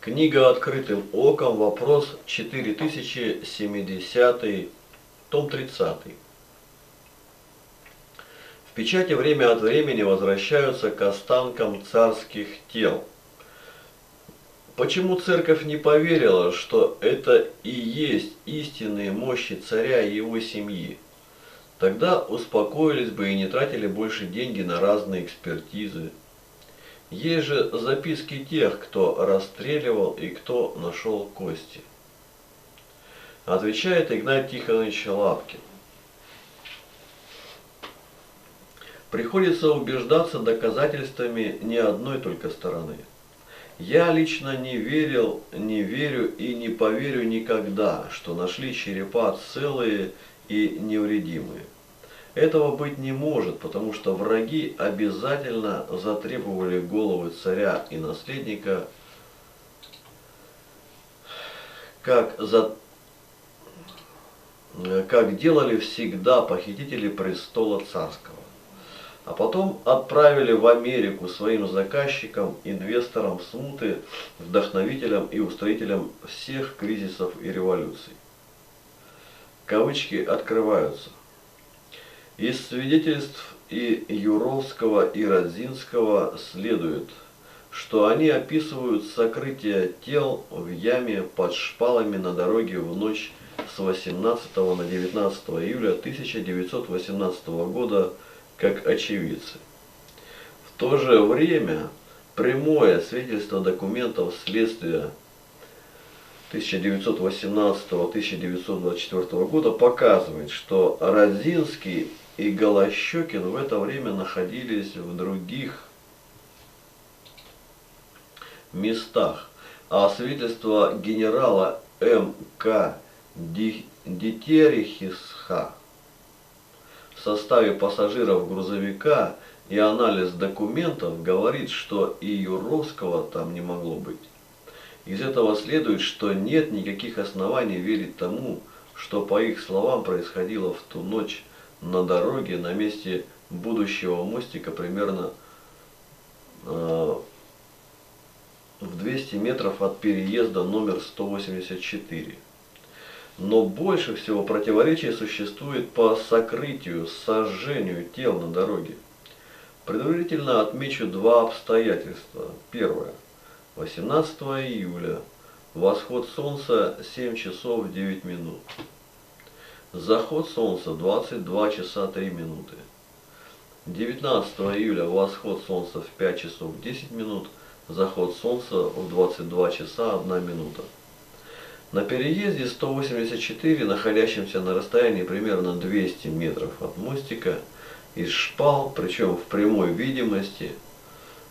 Книга «Открытым оком», вопрос 4070, том 30. В печати время от времени возвращаются к останкам царских тел. Почему церковь не поверила, что это и есть истинные мощи царя и его семьи? Тогда успокоились бы и не тратили больше деньги на разные экспертизы. Есть же записки тех, кто расстреливал и кто нашел кости. Отвечает Игнат Тихонович Лапкин. Приходится убеждаться доказательствами не одной только стороны. Я лично не верил, не верю и не поверю никогда, что нашли черепа целые и невредимые. Этого быть не может, потому что враги обязательно затребовали головы царя и наследника, как делали всегда похитители престола царского. А потом отправили в Америку своим заказчикам, инвесторам смуты, вдохновителям и устроителям всех кризисов и революций. Кавычки открываются. Из свидетельств и Юровского, и Розинского следует, что они описывают сокрытие тел в яме под шпалами на дороге в ночь с 18 на 19 июля 1918 года как очевидцы. В то же время прямое свидетельство документов следствия 1918-1924 года показывает, что Розинский и Голощекин в это время находились в других местах, а свидетельство генерала М.К. Дитерихиса в составе пассажиров грузовика и анализ документов говорит, что и Юровского там не могло быть. Из этого следует, что нет никаких оснований верить тому, что по их словам происходило в ту ночь на дороге на месте будущего мостика примерно в 200 метров от переезда номер 184. Но больше всего противоречий существует по сокрытию, сожжению тел на дороге. Предварительно отмечу два обстоятельства. Первое. 18 июля. Восход солнца 7 часов 9 минут. Заход солнца 22 часа 3 минуты. 19 июля восход солнца в 5 часов 10 минут. Заход солнца в 22 часа 1 минута. На переезде 184, находящемся на расстоянии примерно 200 метров от мостика, из шпал, причем в прямой видимости,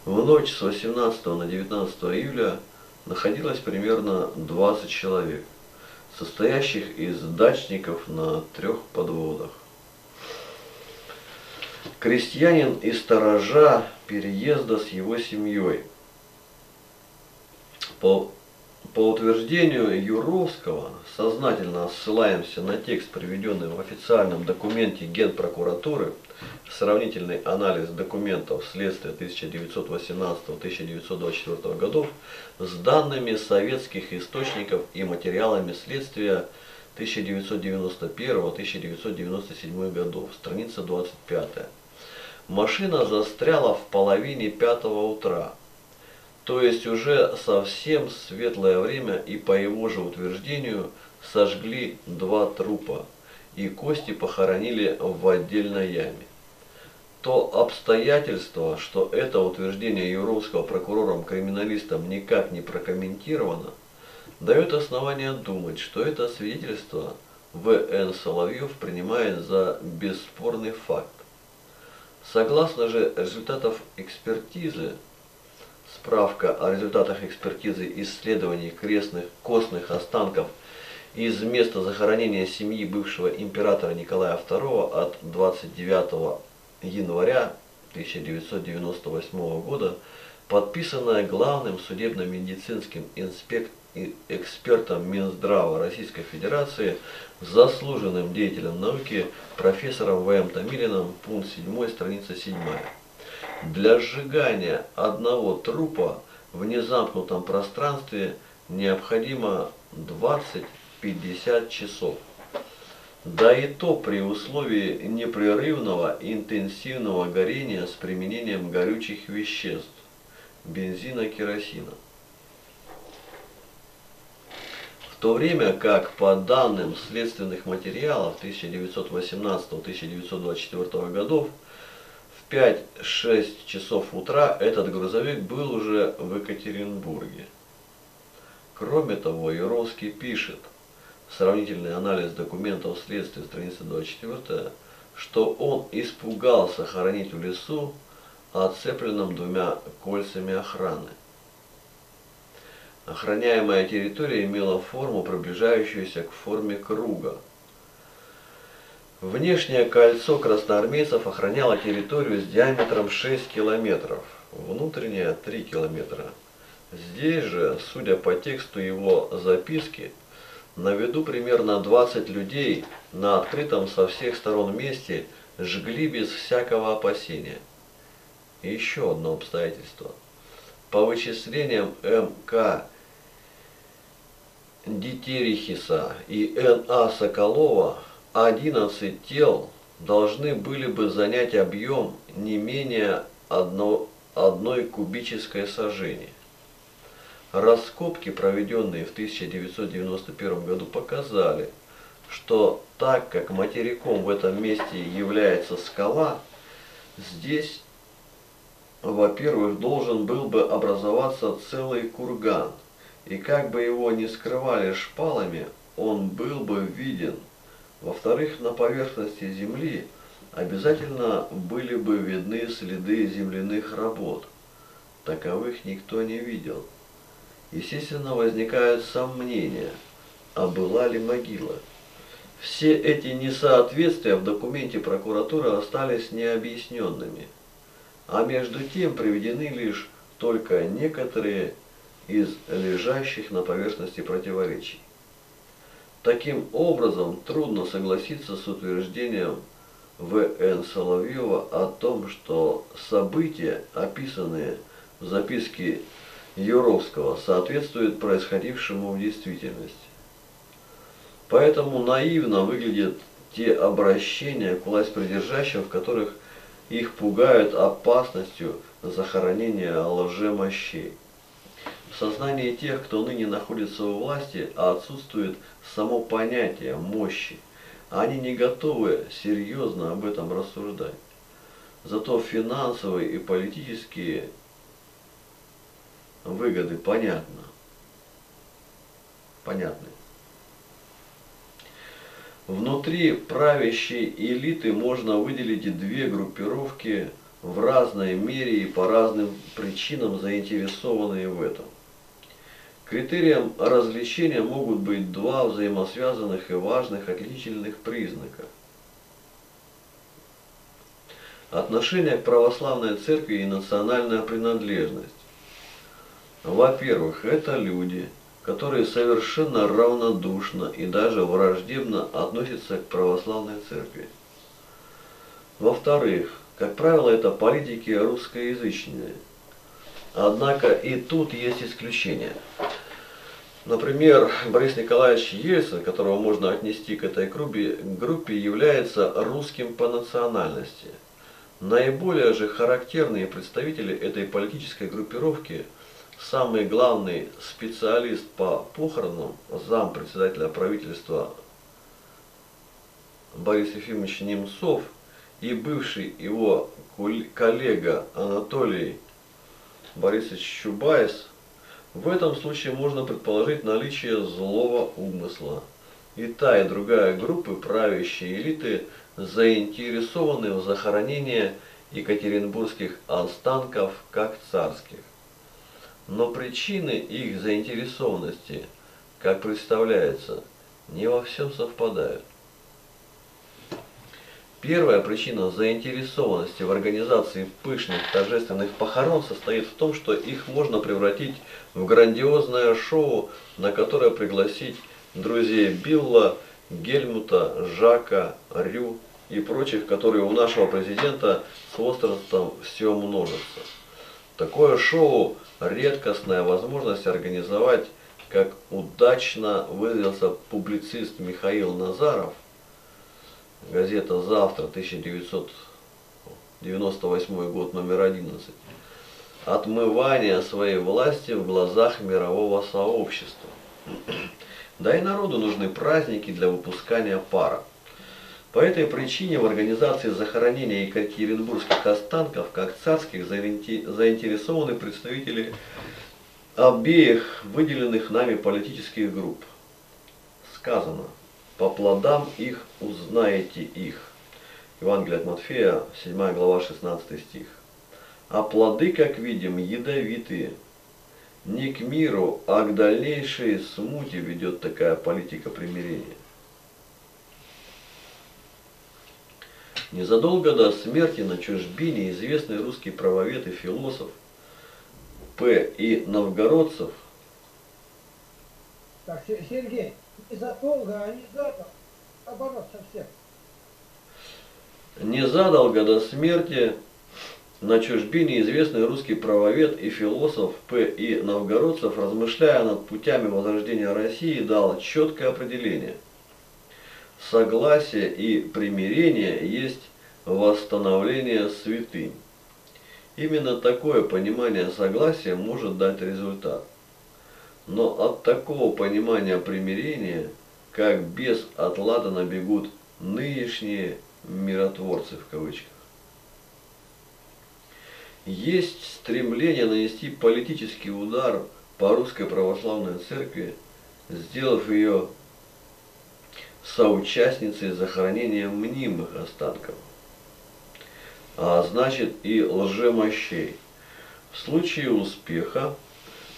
в ночь с 18 на 19 июля находилось примерно 20 человек, состоящих из дачников на трех подводах. Крестьянин и сторожа переезда с его семьей. По утверждению Юровского, сознательно ссылаемся на текст, приведенный в официальном документе Генпрокуратуры, сравнительный анализ документов следствия 1918-1924 годов с данными советских источников и материалами следствия 1991-1997 годов, страница 25. Машина застряла в половине 5 утра. То есть уже совсем светлое время, и по его же утверждению сожгли 2 трупа, и кости похоронили в отдельной яме. То обстоятельство, что это утверждение Юровского прокурором-криминалистом никак не прокомментировано, дает основание думать, что это свидетельство В.Н. Соловьев принимает за бесспорный факт. Согласно же результатов экспертизы, справка о результатах экспертизы исследований костных останков из места захоронения семьи бывшего императора Николая II от 29 января 1998 года, подписанная главным судебно-медицинским экспертом Минздрава Российской Федерации, заслуженным деятелем науки профессором В. Тамилиным, пункт 7, страница 7. Для сжигания одного трупа в незамкнутом пространстве необходимо 20-50 часов. Да и то при условии непрерывного интенсивного горения с применением горючих веществ, бензина, керосина. В то время как, по данным следственных материалов 1918-1924 годов, в 5-6 часов утра этот грузовик был уже в Екатеринбурге. Кроме того, Юровский пишет, сравнительный анализ документов следствия, страница 24, что он испугался хоронить в лесу, отцепленном двумя кольцами охраны. Охраняемая территория имела форму, приближающуюся к форме круга. Внешнее кольцо красноармейцев охраняло территорию с диаметром 6 километров, внутреннее 3 километра. Здесь же, судя по тексту его записки, на виду примерно 20 людей на открытом со всех сторон месте жгли без всякого опасения. И еще одно обстоятельство. По вычислениям М.К. Дитерихиса и Н.А. Соколова, 11 тел должны были бы занять объем не менее одной кубической сажени. Раскопки, проведенные в 1991 году, показали, что так как материком в этом месте является скала, здесь, во-первых, должен был бы образоваться целый курган, и как бы его ни скрывали шпалами, он был бы виден. Во-вторых, на поверхности земли обязательно были бы видны следы земляных работ. Таковых никто не видел. Естественно, возникают сомнения, а была ли могила. Все эти несоответствия в документе прокуратуры остались необъясненными. А между тем приведены лишь только некоторые из лежащих на поверхности противоречий. Таким образом, трудно согласиться с утверждением В.Н. Соловьева о том, что события, описанные в записке Юровского, соответствуют происходившему в действительности. Поэтому наивно выглядят те обращения к властьпридержащим, в которых их пугают опасностью захоронения лжемощей. В сознании тех, кто ныне находится у власти, отсутствует само понятие мощи. Они не готовы серьезно об этом рассуждать. Зато финансовые и политические выгоды понятны. Внутри правящей элиты можно выделить две группировки, в разной мере и по разным причинам заинтересованные в этом. Критерием различения могут быть два взаимосвязанных и важных отличительных признака. Отношение к православной церкви и национальная принадлежность. Во-первых, это люди, которые совершенно равнодушно и даже враждебно относятся к православной церкви. Во-вторых, как правило, это политики русскоязычные. Однако и тут есть исключения. Например, Борис Николаевич Ельцин, которого можно отнести к этой группе, является русским по национальности. Наиболее же характерные представители этой политической группировки – самый главный специалист по похоронам, зам председателя правительства Борис Ефимович Немцов и бывший его коллега Анатолий Борисович Чубайс, в этом случае можно предположить наличие злого умысла. И та, и другая группы правящей элиты заинтересованы в захоронении екатеринбургских останков как царских. Но причины их заинтересованности, как представляется, не во всем совпадают. Первая причина заинтересованности в организации пышных торжественных похорон состоит в том, что их можно превратить в грандиозное шоу, на которое пригласить друзей Билла, Гельмута, Жака, Рю, и прочих, которые у нашего президента с возрастом все множится. Такое шоу – редкостная возможность организовать, как удачно выразился публицист Михаил Назаров, газета «Завтра», 1998 год, номер 11, отмывание своей власти в глазах мирового сообщества. Да и народу нужны праздники для выпускания пара. По этой причине в организации захоронения екатеринбургских останков, как царских, заинтересованы представители обеих выделенных нами политических групп. Сказано: по плодам их узнаете их. Евангелие от Матфея, 7 глава, 16 стих. А плоды, как видим, ядовитые. Не к миру, а к дальнейшей смуте ведет такая политика примирения. Незадолго до смерти на чужбине известный русский правовед и философ П. И. Новгородцев. Так, Сергей, незадолго, а не задал. Оборот совсем. Незадолго до смерти на чужбине известный русский правовед и философ П. И. Новгородцев, размышляя над путями возрождения России, дал четкое определение. Согласие и примирение есть восстановление святынь. Именно такое понимание согласия может дать результат. Но от такого понимания примирения, как без отлада набегут нынешние миротворцы в кавычках. Есть стремление нанести политический удар по Русской Православной Церкви, сделав ее соучастницей захоронения мнимых останков, а значит и лжемощей. В случае успеха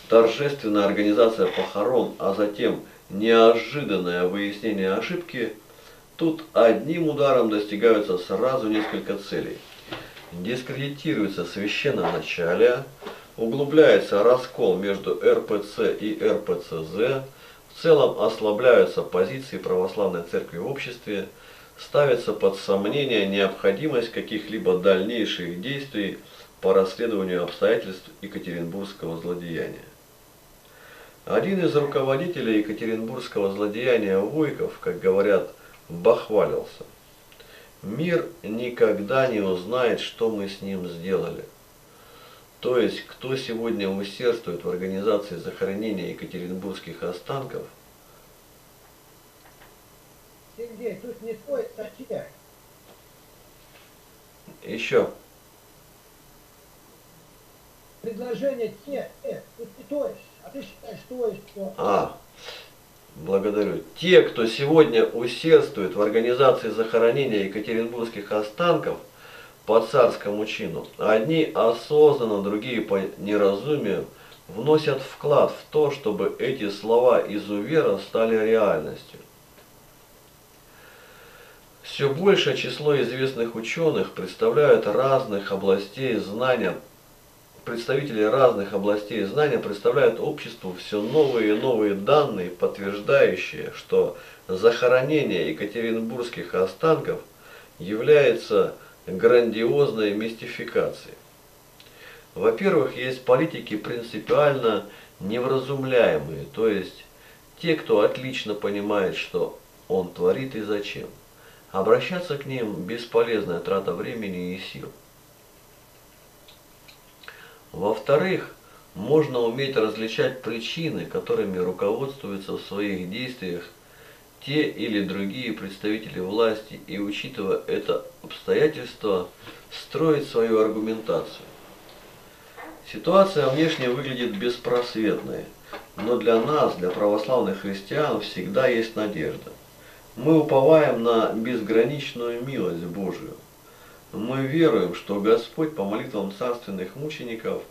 торжественная организация похорон, а затем неожиданное выяснение ошибки, тут одним ударом достигаются сразу несколько целей. Дискредитируется священноначалие, углубляется раскол между РПЦ и РПЦЗ, в целом ослабляются позиции православной церкви в обществе, ставится под сомнение необходимость каких-либо дальнейших действий по расследованию обстоятельств екатеринбургского злодеяния. Один из руководителей екатеринбургского злодеяния Войков, как говорят, бахвалился: мир никогда не узнает, что мы с ним сделали. То есть, кто сегодня усердствует в организации захоронения екатеринбургских останков? Сергей, тут не твой, а тебя. Еще. Предложение те, тут не то есть, а ты считаешь, что есть, что. А, благодарю. Те, кто сегодня усердствует в организации захоронения екатеринбургских останков, по царскому чину, одни осознанно, другие по неразумию, вносят вклад в то, чтобы эти слова изувера стали реальностью. Все большее число известных ученых представители разных областей знания представляют обществу все новые и новые данные, подтверждающие, что захоронение екатеринбургских останков является грандиозной мистификации. Во-первых, есть политики принципиально невразумляемые, то есть те, кто отлично понимает, что он творит и зачем. Обращаться к ним – бесполезная трата времени и сил. Во-вторых, можно уметь различать причины, которыми руководствуются в своих действиях те или другие представители власти, и, учитывая это обстоятельство, строить свою аргументацию. Ситуация внешне выглядит беспросветной, но для нас, для православных христиан, всегда есть надежда. Мы уповаем на безграничную милость Божию. Мы веруем, что Господь по молитвам царственных мучеников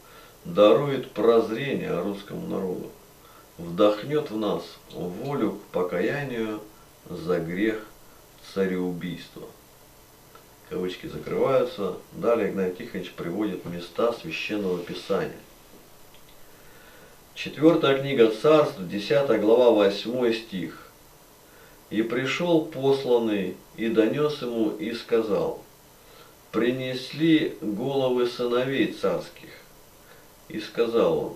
дарует прозрение русскому народу, вдохнет в нас волю к покаянию за грех цареубийства. Кавычки закрываются. Далее Игнат Тихонович приводит места Священного Писания. 4 книга Царств, 10 глава, 8 стих. И пришел посланный, и донес ему, и сказал: «Принесли головы сыновей царских». И сказал он: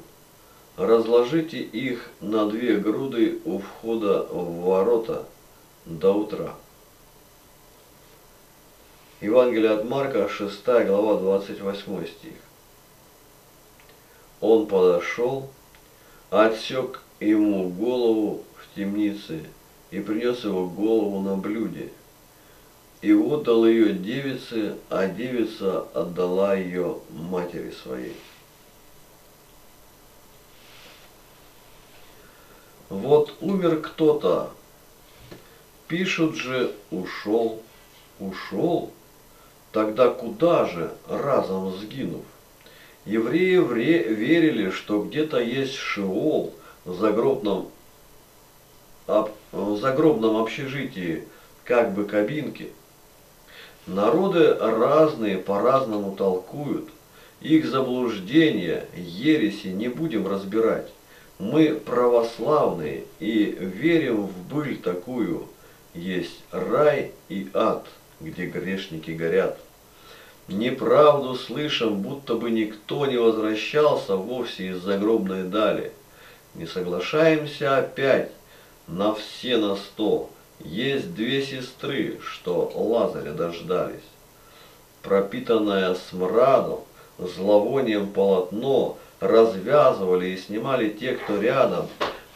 «Разложите их на две груды у входа в ворота до утра». Евангелие от Марка, 6 глава, 28 стих. Он подошел, отсек ему голову в темнице и принес его голову на блюде. И отдал ее девице, а девица отдала ее матери своей. Вот умер кто-то, пишут же, ушел, ушел, тогда куда же, разом сгинув? Евреи верили, что где-то есть Шеол в загробном общежитии, как бы кабинки. Народы разные по-разному толкуют, их заблуждения, ереси не будем разбирать. Мы православные и верим в быль такую, есть рай и ад, где грешники горят. Неправду слышим, будто бы никто не возвращался вовсе из загробной дали. Не соглашаемся опять на все на 100. Есть две сестры, что Лазаря дождались. Пропитанное смрадом, зловонием полотно развязывали и снимали те, кто рядом.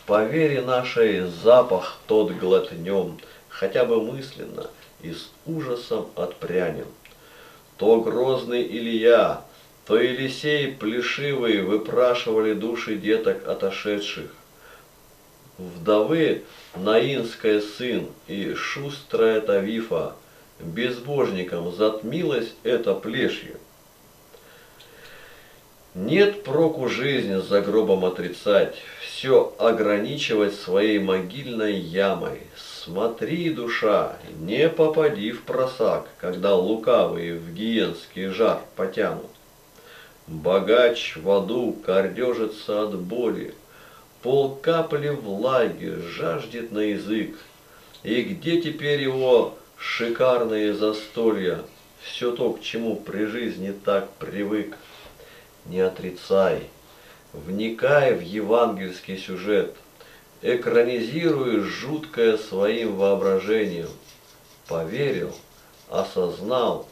По вере нашей запах тот глотнем, хотя бы мысленно, и с ужасом отпрянем. То грозный Илья, то Елисей плешивый выпрашивали души деток отошедших. Вдовы Наинская сын и шустрая Тавифа, безбожником затмилась эта плешью. Нет проку жизни за гробом отрицать, все ограничивать своей могильной ямой. Смотри, душа, не попади в просак, когда лукавые в гиенский жар потянут. Богач в аду кордежится от боли, пол капли влаги жаждет на язык. И где теперь его шикарные застолья, все то, к чему при жизни так привык? Не отрицай, вникай в евангельский сюжет, экранизируй жуткое своим воображением. Поверил, осознал,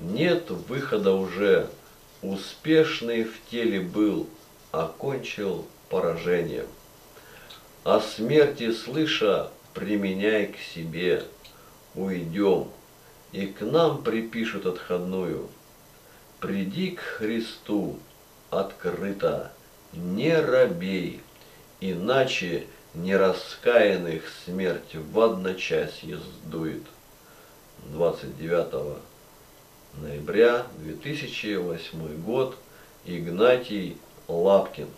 нет выхода уже, успешный в теле был, окончил поражением. О смерти слыша, применяй к себе, уйдем, и к нам припишут отходную. Приди к Христу открыто, не робей, иначе нераскаянных смерть в одночасье сдует. 29 ноября 2008 год. Игнатий Лапкин.